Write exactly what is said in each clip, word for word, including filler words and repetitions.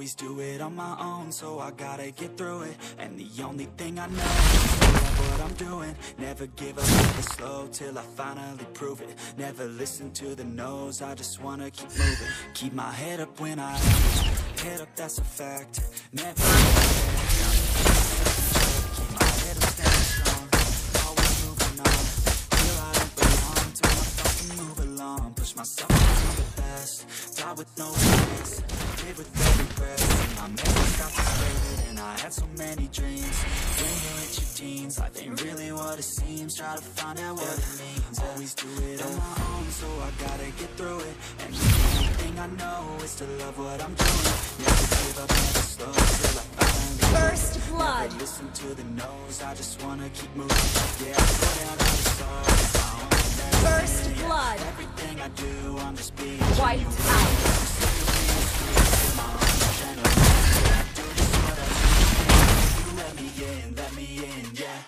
always do it on my own, so I gotta get through it. And the only thing I know is I love what I'm doing. Never give up, never slow, till I finally prove it. Never listen to the no's, I just wanna keep moving. Keep my head up when I act, head up, that's a fact. Never keep my head up, stand strong. Always moving on, feel I don't belong. Don't wanna fucking move along. Push myself to the best, die with no regrets. With every breath, and I never got to save it. And I had so many dreams. When you hit your teens, life ain't really what it seems. Try to find out what it means. Always do it on my own, so I gotta get through it. And the only thing I know is to love what I'm doing. Never give up, never slow, till I finally first blood. Never listen to the no's, I just wanna keep moving. Yeah, I go down to the stars. First blood. Everything I do, I'm just being wiped out. Let me in, let me in, yeah.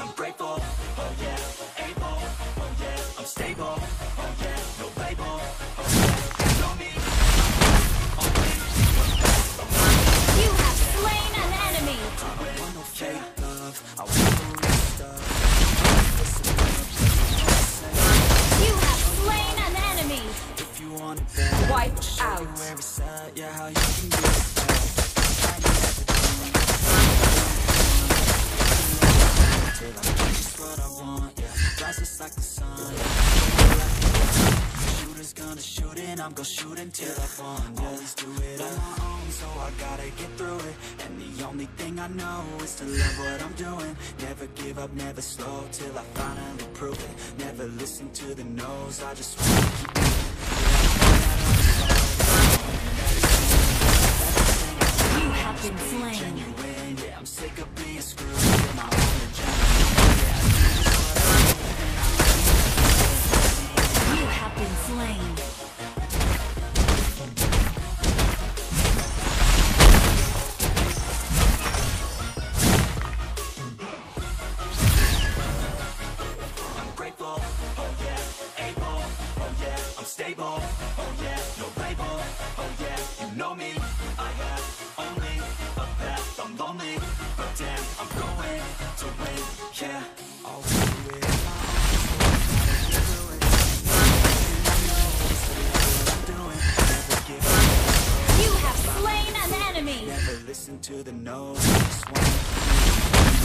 I'm grateful, oh yeah. Able, oh yeah. I'm stable, oh yeah. No label, oh yeah. It's on me. You have slain an enemy. I don't want no fake love. I want no stuff. Wiped out. Gonna shoot and I'm gonna shoot until I fall. Always do it on my own, so I gotta get through it. And the only thing I know is to love what I'm doing. Never give up, never slow, till I finally prove it. Never listen to the no's, I just wanna keep moving. You have been slain. Genuine, yeah, I'm sick of being screwed in my own agenda. Slain. I'm grateful, oh yeah. Able, oh yeah. I'm stable, oh yeah. No label, oh yeah. You know me, I have only a path. I'm lonely, but damn, I'm going to win, yeah. I'll do it. Never listen to the no's.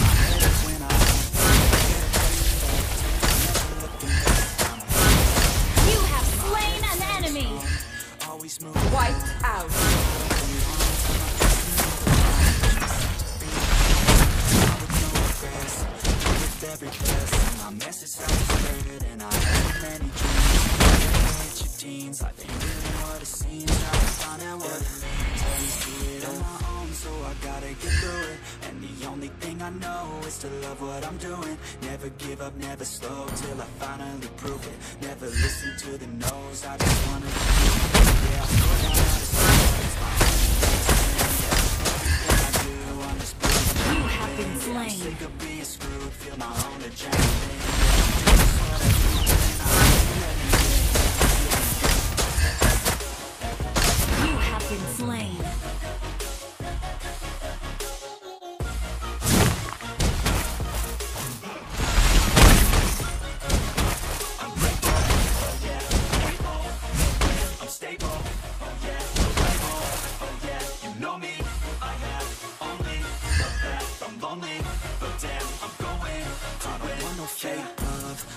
I just wanna keep moving. My head up when I act. You have slain an enemy. Always move. Wiped out. With every breath, my message got spread, and I have many dreams. Your teens, life ain't really what it seems. Try to find out what it means. Always do it on my own, so I gotta get through it. And the only thing I know is to love what I'm doing. Never give up, never slow, till I finally prove it. Never listen to the no's, I just wanna keep moving. Yeah, I'm going out of sight. Everything I do, I'm just being. You have been slain. I'm sick of being screwed, feel my own agenda. You have been slain.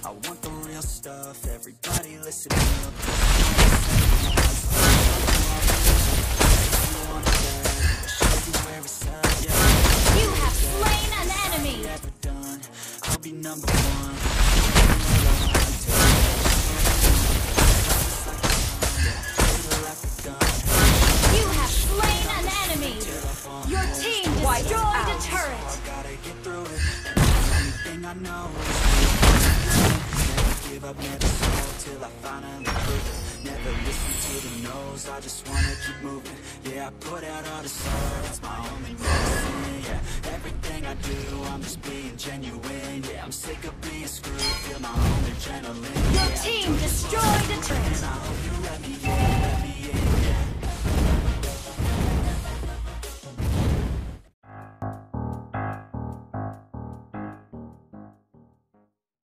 I want the real stuff, everybody listen up. You have slain an enemy. Never done, I'll be number one. You have slain an enemy. Your team destroyed a turret. I gotta get through it. Anything I know is never give up, never slow, till I finally prove it. Never listen to the no's, I just wanna keep moving. Yeah, I put out all the soul, that's my only medicine, yeah. Everything I sick of being screwed, feel my own adrenaline.